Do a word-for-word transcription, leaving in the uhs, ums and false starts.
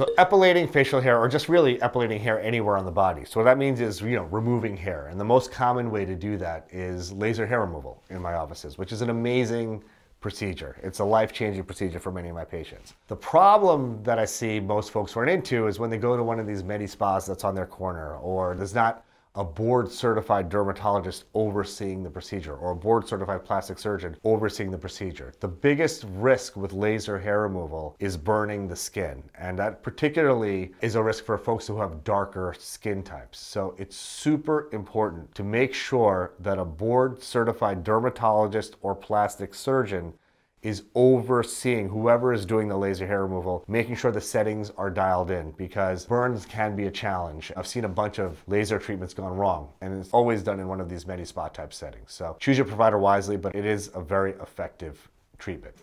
So epilating facial hair, or just really epilating hair anywhere on the body. So what that means is, you know, removing hair. And the most common way to do that is laser hair removal in my offices, which is an amazing procedure. It's a life-changing procedure for many of my patients. The problem that I see most folks run into is when they go to one of these med spas that's on their corner, or there's not a board-certified dermatologist overseeing the procedure, or a board-certified plastic surgeon overseeing the procedure. The biggest risk with laser hair removal is burning the skin, and that particularly is a risk for folks who have darker skin types. So it's super important to make sure that a board-certified dermatologist or plastic surgeon is overseeing whoever is doing the laser hair removal, making sure the settings are dialed in, because burns can be a challenge. I've seen a bunch of laser treatments gone wrong, and it's always done in one of these med spa type settings. So choose your provider wisely, but it is a very effective treatment.